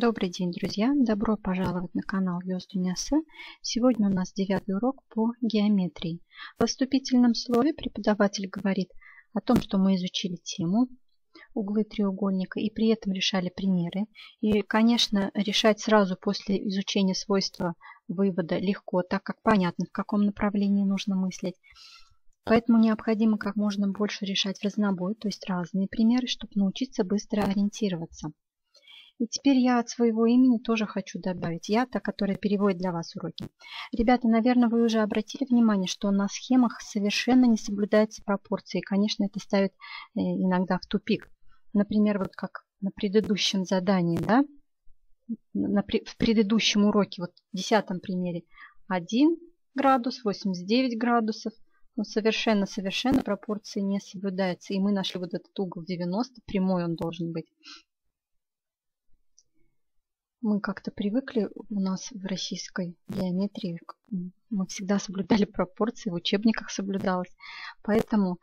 Добрый день, друзья! Добро пожаловать на канал Йös Dünyası. Сегодня у нас 9-й урок по геометрии. В вступительном слове преподаватель говорит о том, что мы изучили тему углы треугольника и при этом решали примеры. И, конечно, решать сразу после изучения свойства вывода легко, так как понятно, в каком направлении нужно мыслить. Поэтому необходимо как можно больше решать разнобой, то есть разные примеры, чтобы научиться быстро ориентироваться. И теперь я от своего имени тоже хочу добавить. Я та, которая переводит для вас уроки. Ребята, наверное, вы уже обратили внимание, что на схемах совершенно не соблюдаются пропорции. Конечно, это ставит иногда в тупик. Например, вот как на предыдущем задании, да? В предыдущем уроке, вот в 10-м примере, 1 градус, 89 градусов. Но совершенно пропорции не соблюдаются. И мы нашли вот этот угол 90, прямой он должен быть. Мы как-то привыкли, у нас в российской геометрии мы всегда соблюдали пропорции, в учебниках соблюдалось. Поэтому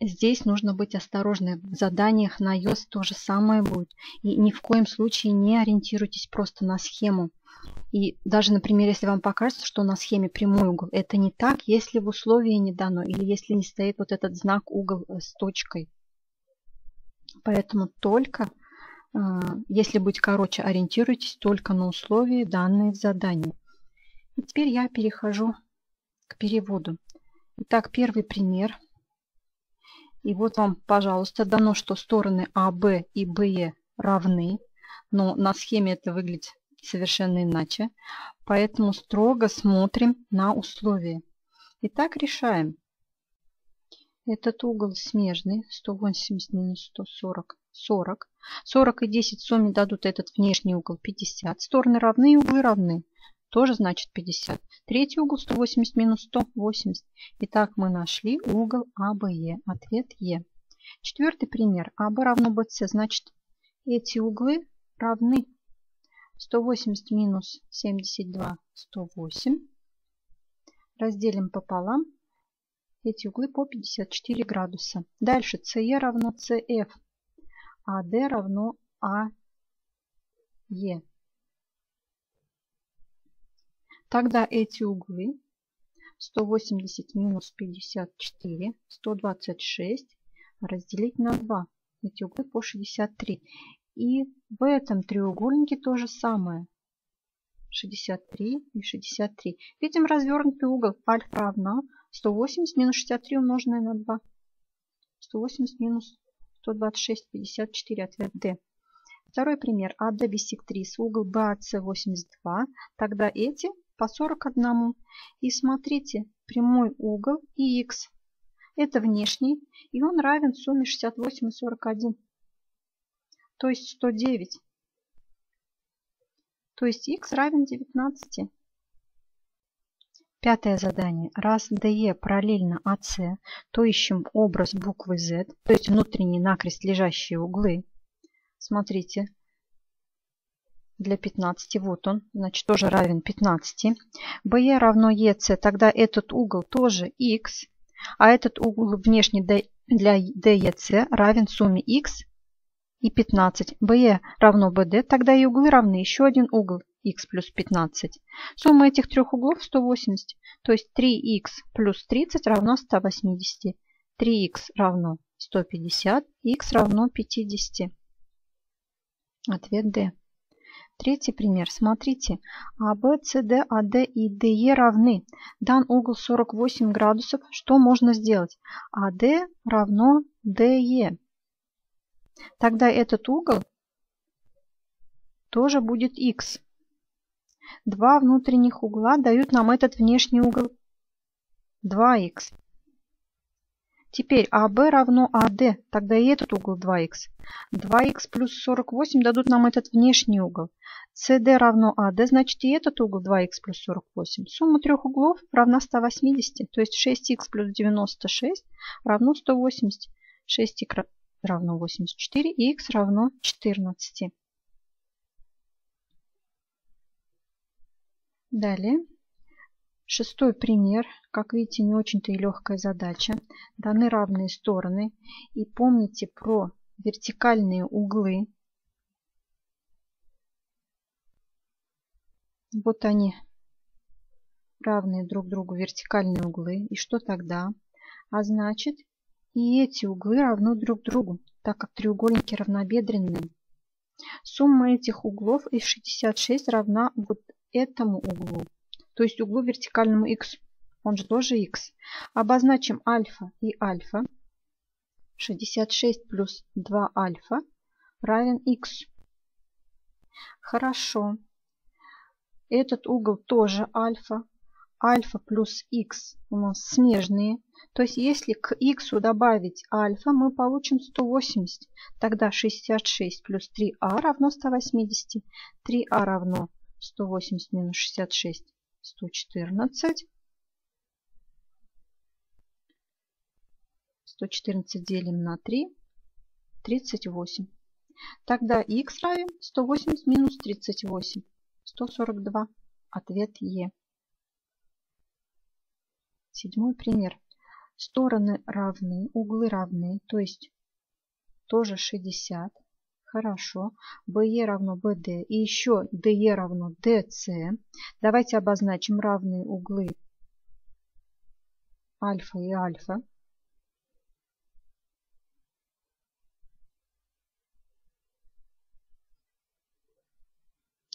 здесь нужно быть осторожным. В заданиях на Йös то же самое будет. И ни в коем случае не ориентируйтесь просто на схему. И даже, например, если вам покажется, что на схеме прямой угол, это не так, если в условии не дано, или если не стоит вот этот знак угол с точкой. Поэтому только... Если быть короче, ориентируйтесь только на условия, данные в задании. И теперь я перехожу к переводу. Итак, первый пример. И вот вам, пожалуйста, дано, что стороны АВ и БЕ равны. Но на схеме это выглядит совершенно иначе. Поэтому строго смотрим на условия. Итак, решаем. Этот угол смежный, 180 минус 140. 40. 40 и 10 в сумме дадут этот внешний угол 50. Стороны равны, углы равны. Тоже значит 50. Третий угол 180 минус 180. Итак, мы нашли угол АВЕ. Ответ Е. Четвертый пример. АВ равно БС. Значит, эти углы равны. 180 минус 72, 108. Разделим пополам. Эти углы по 54 градуса. Дальше CE равно CF. АД равно АЕ. Тогда эти углы 180 минус 54, 126 разделить на 2. Эти углы по 63. И в этом треугольнике то же самое. 63 и 63. Видим развернутый угол. Альфа равна 180 минус 63 умноженное на 2. 180 минус 126, 54, ответ D. Второй пример. АД биссектрис, угол БАС 82. Тогда эти по 41. И смотрите, прямой угол и Х. Это внешний. И он равен сумме 68 и 41. То есть 109. То есть Х равен 19. Пятое задание. Раз ДЕ параллельно АС, то ищем образ буквы Z, то есть внутренние накрест лежащие углы. Смотрите, для 15 вот он, значит, тоже равен 15. БЕ равно ЕС, тогда этот угол тоже Х, а этот угол внешний для ДЕС равен сумме Х и 15. БЕ равно БД, тогда и углы равны, еще один угол. Х плюс 15. Сумма этих трех углов 180. То есть 3х плюс 30 равно 180. 3х равно 150. Х равно 50. Ответ D. Третий пример. Смотрите. АВ, СД, АД и ДЕ равны. Дан угол 48 градусов. Что можно сделать? АД равно ДЕ. Тогда этот угол тоже будет х. Два внутренних угла дают нам этот внешний угол 2х. Теперь АВ равно АД, тогда и этот угол 2х. 2х плюс 48 дадут нам этот внешний угол. CD равно АД, значит и этот угол 2х плюс 48. Сумма трех углов равна 180, то есть 6х плюс 96 равно 180. 6х равно 84 и х равно 14. Далее, шестой пример. Как видите, не очень-то и легкая задача. Даны равные стороны. И помните про вертикальные углы. Вот они, равные друг другу вертикальные углы. И что тогда? А значит, и эти углы равны друг другу, так как треугольники равнобедренные. Сумма этих углов из 66 равна вот этому углу, то есть углу вертикальному х, он же тоже х. Обозначим альфа и альфа. 66 плюс 2 альфа равен х. Хорошо. Этот угол тоже альфа. Альфа плюс х у нас смежные. То есть если к х добавить альфа, мы получим 180. Тогда 66 плюс 3а равно 180. 3а равно 180 минус 66, 114. 114 делим на 3, 38. Тогда х равен 180 минус 38, 142. Ответ Е. Седьмой пример. Стороны равны, углы равны, то есть тоже 60. Хорошо. БЕ равно БД. И еще ДЕ равно ДС. Давайте обозначим равные углы альфа и альфа.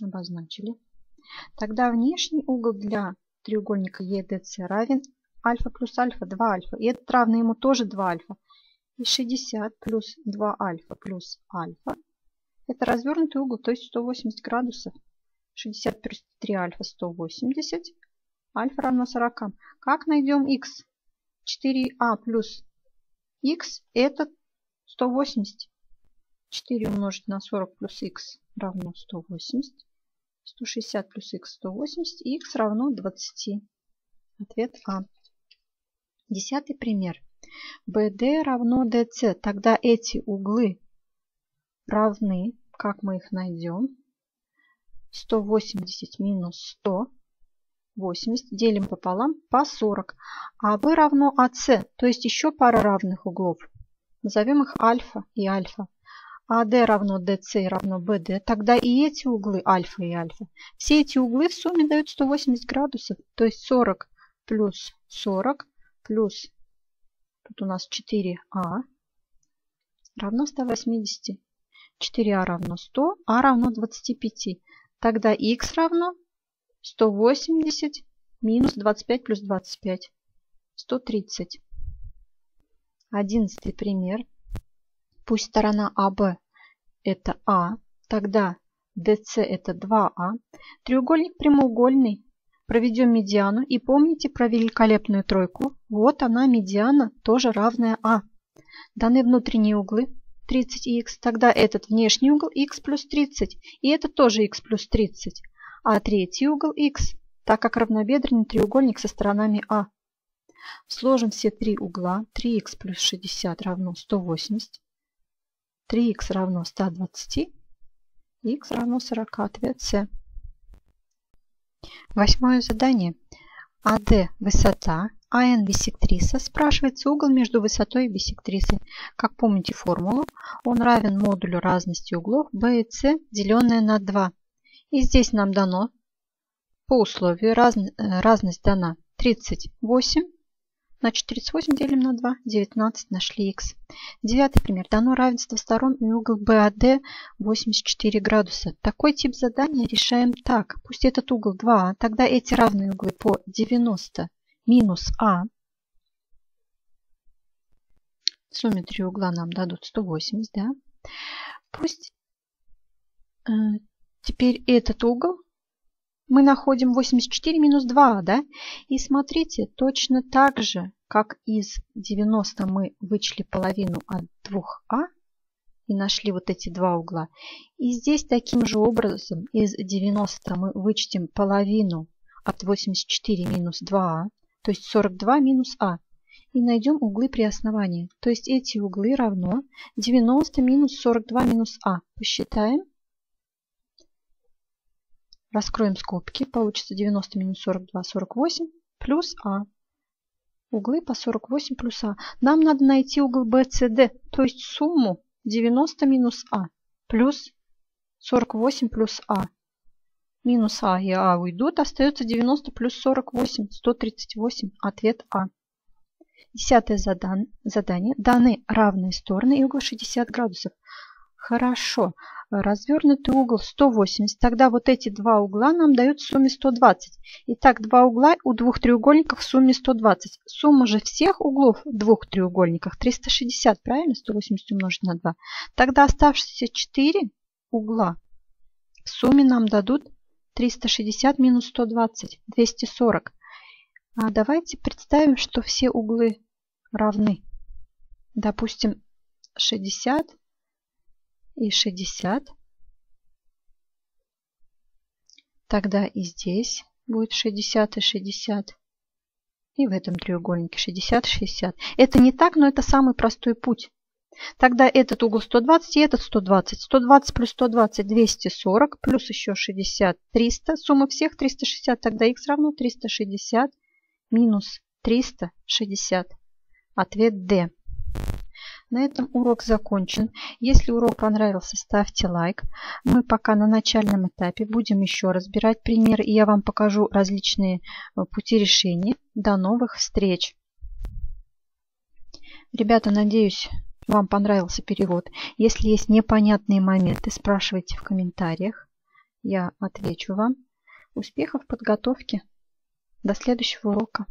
Обозначили. Тогда внешний угол для треугольника ЕДС равен альфа плюс альфа, 2 альфа. И этот равный ему тоже 2 альфа. И 60 плюс 2 альфа плюс альфа. Это развернутый угол, то есть 180 градусов. 60 плюс 3 альфа, 180. Альфа равно 40. Как найдем х? 4а плюс х это 180. 4 умножить на 40 плюс х равно 180. 160 плюс х 180. И х равно 20. Ответ А. Десятый пример. BD равно DC. Тогда эти углы равны. Как мы их найдем? 180 минус 180. Делим пополам по 40. А B равно AC. То есть еще пара равных углов. Назовем их альфа и альфа. АД равно ДС и равно БД. Тогда и эти углы альфа и альфа. Все эти углы в сумме дают 180 градусов. То есть 40 плюс 40 плюс... Тут у нас 4а равно 180. 4а равно 100, а равно 25. Тогда х равно 180 минус 25 плюс 25. 130. 11 пример. Пусть сторона АВ это А, тогда ДС это 2А. Треугольник прямоугольный. Проведем медиану и помните про великолепную тройку. Вот она, медиана, тоже равная А. Даны внутренние углы 30 и х. Тогда этот внешний угол х плюс 30. И это тоже х плюс 30. А третий угол х, так как равнобедренный треугольник со сторонами А. Сложим все три угла. 3х плюс 60 равно 180. 3х равно 120. Х равно 40. Ответ С. Восьмое задание. АД высота, АН биссектриса. Спрашивается угол между высотой и биссектрисой. Как помните формулу, он равен модулю разности углов B и C, деленное на 2. И здесь нам дано по условию разность дана 38. Значит, 38 делим на 2, 19, нашли х. Девятый пример. Дано равенство сторон и угол BAD 84 градуса. Такой тип задания решаем так. Пусть этот угол 2, тогда эти равные углы по 90 минус А. В сумме три угла нам дадут 180, да? Пусть теперь этот угол. Мы находим 84 минус 2, да? И смотрите, точно так же, как из 90 мы вычли половину от 2а и нашли вот эти два угла. И здесь таким же образом из 90 мы вычтем половину от 84 минус 2а, то есть 42 минус а. И найдем углы при основании. То есть эти углы равно 90 минус 42 минус а. Посчитаем. Раскроем скобки. Получится 90 минус 42, 48 плюс А. Углы по 48 плюс А. Нам надо найти угол BCD, то есть сумму 90 минус А плюс 48 плюс А. Минус А и А уйдут. Остается 90 плюс 48. 138. Ответ А. Десятое задание. Даны равные стороны и угол 60 градусов. Хорошо. Развернутый угол 180. Тогда вот эти два угла нам дают в сумме 120. Итак, два угла у двух треугольников в сумме 120. Сумма же всех углов в двух треугольниках 360. Правильно? 180 умножить на 2. Тогда оставшиеся 4 угла в сумме нам дадут 360 минус 120, 240. А давайте представим, что все углы равны. Допустим, 60 и 60. Тогда и здесь будет 60 и 60. И в этом треугольнике 60 и 60. Это не так, но это самый простой путь. Тогда этот угол 120 и этот 120. 120 плюс 120 – 240, плюс еще 60 – 300. Сумма всех 360, тогда х равно 360 минус 360. Ответ D. На этом урок закончен. Если урок понравился, ставьте лайк. Мы пока на начальном этапе, будем еще разбирать примеры, и я вам покажу различные пути решения. До новых встреч! Ребята, надеюсь, вам понравился перевод. Если есть непонятные моменты, спрашивайте в комментариях. Я отвечу вам. Успехов в подготовке. До следующего урока.